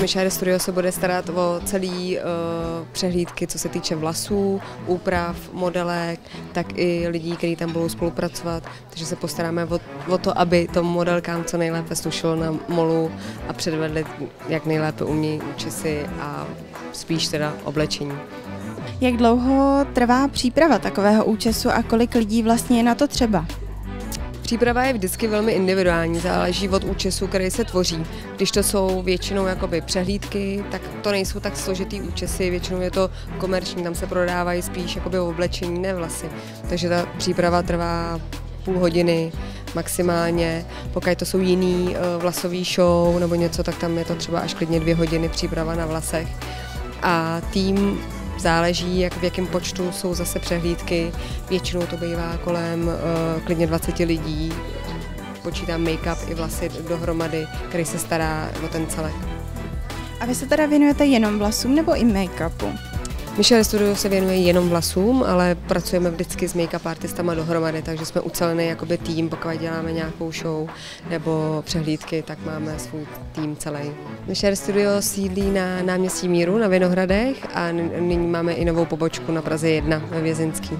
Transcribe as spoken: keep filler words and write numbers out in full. Misha Studio se bude starat o celý uh, přehlídky, co se týče vlasů, úprav, modelek, tak i lidí, kteří tam budou spolupracovat. Takže se postaráme o, o to, aby to modelkám co nejlépe slušilo na molu a předvedli, jak nejlépe umí účesy a spíš teda oblečení. Jak dlouho trvá příprava takového účesu a kolik lidí vlastně je na to třeba? Příprava je vždycky velmi individuální, záleží od účesu, který se tvoří. Když to jsou většinou jakoby přehlídky, tak to nejsou tak složitý účesy, většinou je to komerční, tam se prodávají spíš jakoby oblečení, ne vlasy. Takže ta příprava trvá půl hodiny maximálně, pokud to jsou jiný vlasový show nebo něco, tak tam je to třeba až klidně dvě hodiny příprava na vlasech. A tým záleží, jak v jakém počtu jsou zase přehlídky, většinou to bývá kolem uh, klidně dvaceti lidí, počítám make-up i vlasy dohromady, který se stará o ten celek. A vy se teda věnujete jenom vlasům nebo i make-upu? Misha Studio se věnuje jenom vlasům, ale pracujeme vždycky s make-up artistama dohromady, takže jsme ucelený jakoby tým, pokud děláme nějakou show nebo přehlídky, tak máme svůj tým celý. Misha Studio sídlí na náměstí Míru na Vinohradech a nyní máme i novou pobočku na Praze jedna ve Vězinský.